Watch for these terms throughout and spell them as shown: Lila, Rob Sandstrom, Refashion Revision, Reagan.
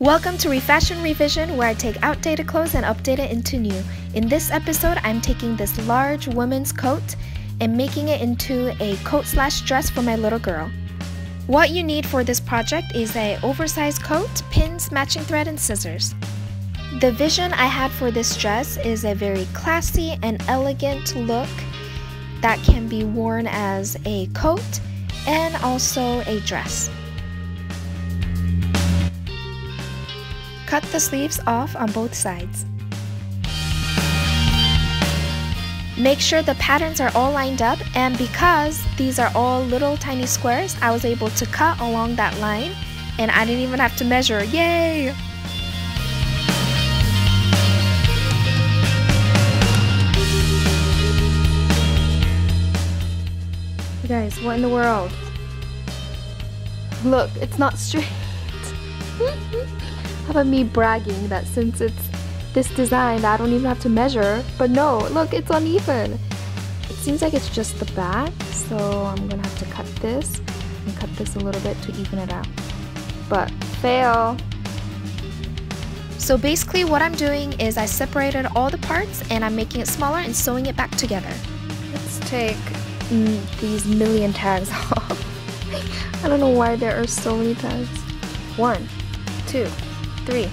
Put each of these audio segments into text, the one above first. Welcome to Refashion Revision, where I take outdated clothes and update it into new. In this episode, I'm taking this large woman's coat and making it into a coat/dress for my little girl. What you need for this project is an oversized coat, pins, matching thread, and scissors. The vision I had for this dress is a very classy and elegant look that can be worn as a coat and also a dress. Cut the sleeves off on both sides. Make sure the patterns are all lined up, and because these are all little tiny squares, I was able to cut along that line and I didn't even have to measure. Yay! You guys, what in the world? Look, it's not straight. How about me bragging that since it's this design that I don't even have to measure? But no, look, it's uneven. It seems like it's just the back, so I'm gonna have to cut this and cut this a little bit to even it out. But fail! So basically what I'm doing is I separated all the parts and I'm making it smaller and sewing it back together. Let's take these million tags off. I don't know why there are so many tags. 1, 2, 3,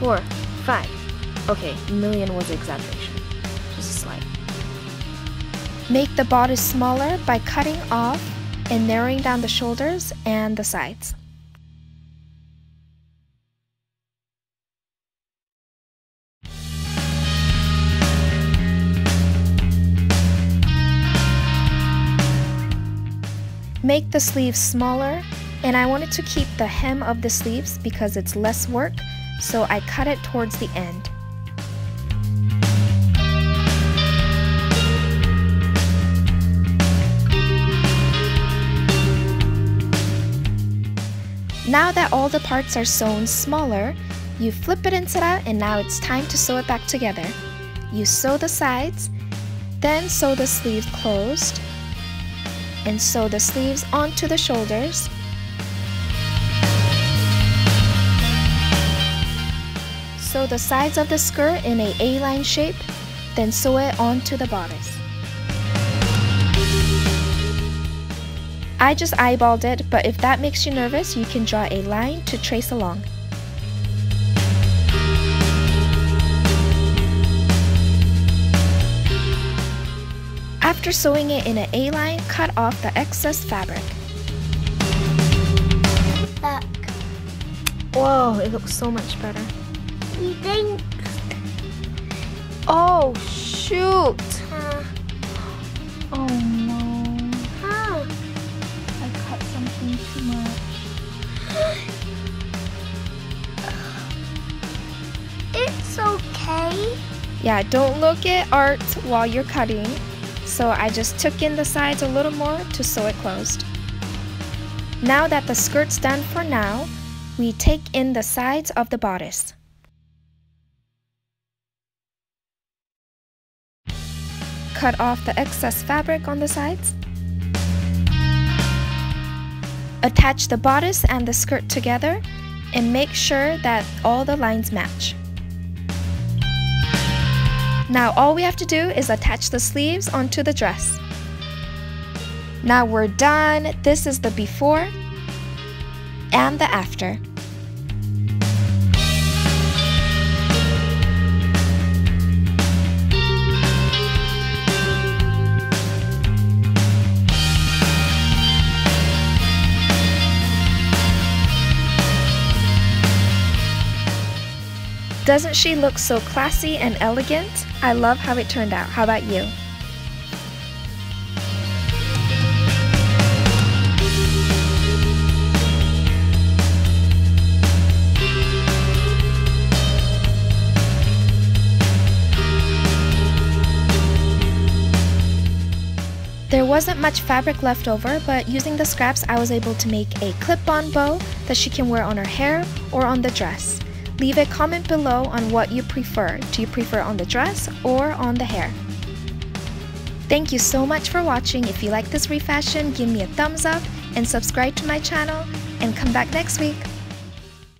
4, 5. Okay, million was an exaggeration. Just a slide. Make the bodice smaller by cutting off and narrowing down the shoulders and the sides. Make the sleeves smaller, and I wanted to keep the hem of the sleeves because it's less work, so I cut it towards the end. Now that all the parts are sewn smaller, you flip it inside out, and now it's time to sew it back together. You sew the sides, then sew the sleeve closed, and sew the sleeves onto the shoulders. Sew the sides of the skirt in an A-line shape, then sew it onto the bodice. I just eyeballed it, but if that makes you nervous, you can draw a line to trace along. After sewing it in an A-line, cut off the excess fabric. Back. Whoa, it looks so much better. You think? Oh shoot! Oh no! Huh? I cut something too much. It's okay. Yeah, don't look at art while you're cutting. So I just took in the sides a little more to sew it closed. Now that the skirt's done for now, we take in the sides of the bodice. Cut off the excess fabric on the sides. Attach the bodice and the skirt together and make sure that all the lines match. Now all we have to do is attach the sleeves onto the dress. Now we're done. This is the before and the after. Doesn't she look so classy and elegant? I love how it turned out. How about you? There wasn't much fabric left over, but using the scraps, I was able to make a clip-on bow that she can wear on her hair or on the dress. Leave a comment below on what you prefer. Do you prefer on the dress or on the hair? Thank you so much for watching. If you like this refashion, give me a thumbs up and subscribe to my channel, and come back next week.